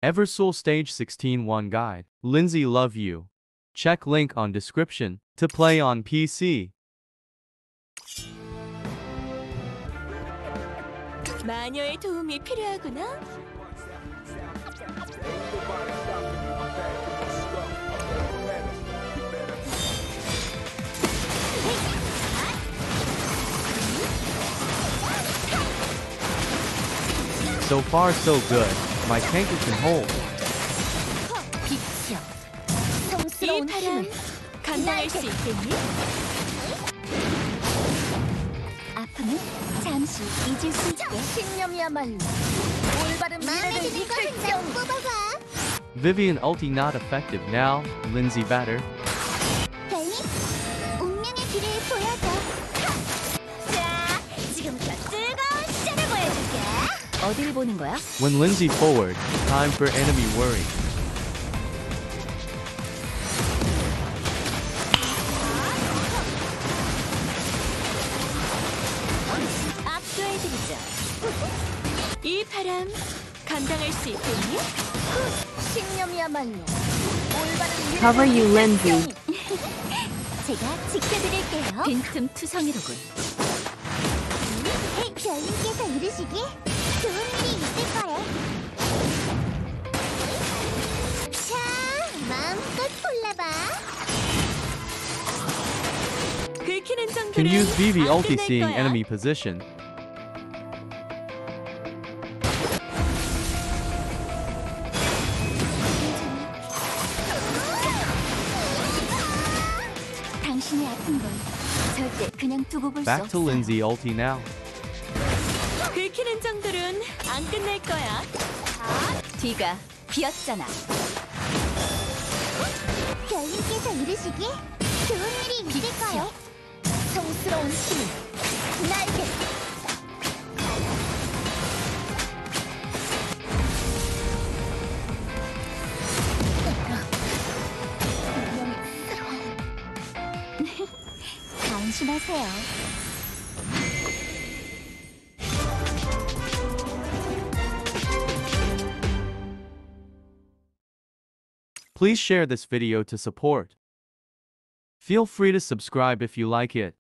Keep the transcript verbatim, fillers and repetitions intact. Eversoul Stage sixteen one Guide. Linzy Love You. Check link on description to play on P C. 마녀의 도움이 필요하구나. So far so good. My tank is in hold. Vivian ulti not effective now. Linzy batter. When Linzy forward, time for enemy worry. Cover you, Linzy. Can use B B ulti seeing enemy position. Back to Linzy ulti now. 긁히는 정도는 안 끝낼 거야. 뒤가 비었잖아. 별님께서 이르시기에 좋은 일이 있을 거예요. 성스러운 힘, 날개. 안심하세요. Please share this video to support. Feel free to subscribe if you like it.